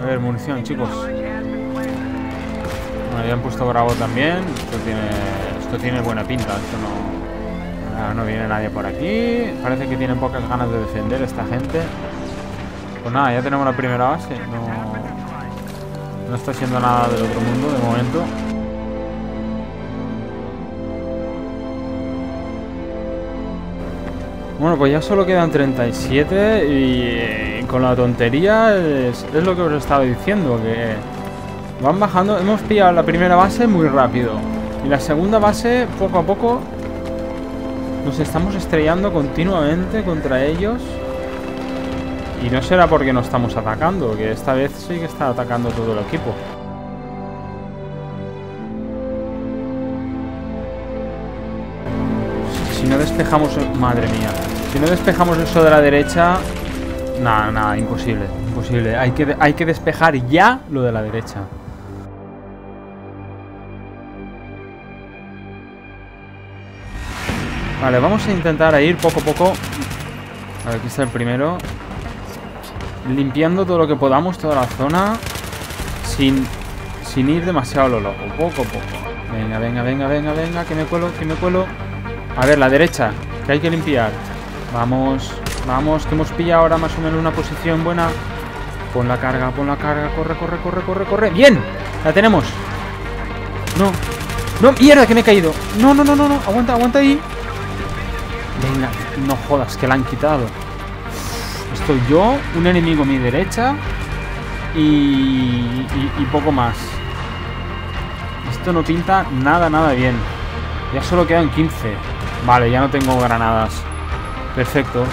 A ver, munición, chicos. Bueno, ya han puesto bravo también. Esto tiene buena pinta. Esto no viene nadie por aquí. Parece que tienen pocas ganas de defender esta gente. Pues nada, ya tenemos la primera base. No está siendo nada del otro mundo de momento. Bueno, pues ya solo quedan 37 y con la tontería es lo que os estaba diciendo, que van bajando. Hemos pillado la primera base muy rápido y la segunda base poco a poco nos estamos estrellando continuamente contra ellos, y no será porque no estamos atacando, que esta vez sí que está atacando todo el equipo. Si no despejamos... Madre mía. Si no despejamos eso de la derecha... Nada, imposible. Imposible. Hay que despejar ya lo de la derecha. Vale, vamos a intentar a ir poco a poco. A ver, aquí está el primero. Limpiando todo lo que podamos, toda la zona. Sin ir demasiado a lo loco. Poco a poco. Venga, que me cuelo. A ver, la derecha, que hay que limpiar. Vamos, que hemos pillado ahora más o menos una posición buena. Pon la carga, corre. ¡Bien! La tenemos. No, mierda, que me he caído. No, aguanta ahí. Venga, no jodas, que la han quitado. Estoy yo, un enemigo a mi derecha y poco más. Esto no pinta nada bien. Ya solo quedan 15. Vale, ya no tengo granadas. Perfecto.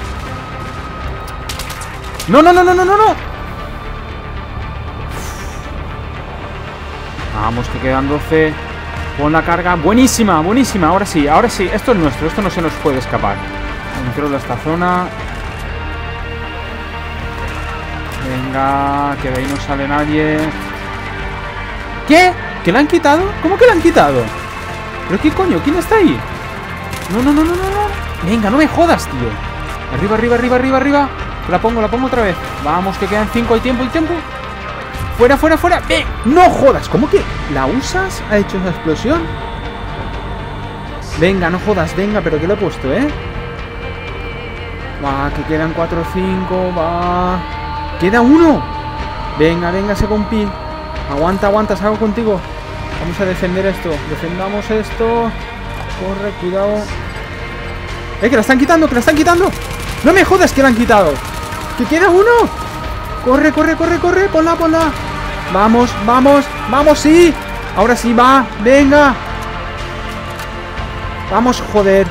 ¡No! Vamos, que quedan 12. Pon la carga. Buenísima. Ahora sí. Esto es nuestro. Esto no se nos puede escapar. Controlo esta zona. Venga, que de ahí no sale nadie. ¿Qué? ¿Que la han quitado? ¿Cómo que la han quitado? ¿Pero qué coño? ¿Quién está ahí? No. Venga, no me jodas, tío. Arriba. La pongo otra vez. Vamos, que quedan 5. Hay tiempo. Fuera. ¡Ven! ¡No jodas! ¿Cómo que la usas? ¿Ha hecho esa explosión? Venga, no jodas. Venga, pero que lo he puesto, ¿eh? Va, que quedan 4 o 5. Va. ¡Queda uno! Venga, ese compi. Aguanta, salgo contigo. Vamos a defender esto. Defendamos esto. Corre, cuidado. Que la están quitando, No me jodas, que la han quitado. Que queda uno. Corre. Ponla. Vamos, sí. Ahora sí va. Venga. Vamos, joder.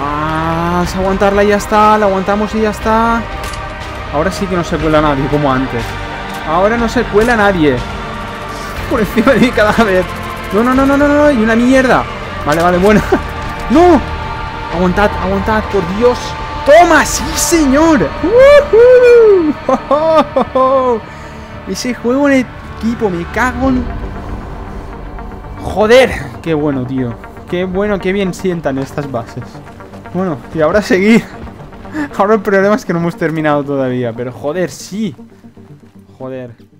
Más. Aguantarla y ya está. La aguantamos y ya está. Ahora sí que no se cuela nadie como antes. Ahora no se cuela nadie. Por encima de mí cada vez. No. Y una mierda. Vale, buena. ¡No! Aguantad, por Dios. ¡Toma! ¡Sí, señor! ¡Uh-huh! Ese juego en equipo, me cago en... ¡Joder! ¡Qué bueno, tío! ¡Qué bueno, qué bien sientan estas bases! Bueno, y ahora seguir. Ahora el problema es que no hemos terminado todavía. Pero joder, sí. Joder.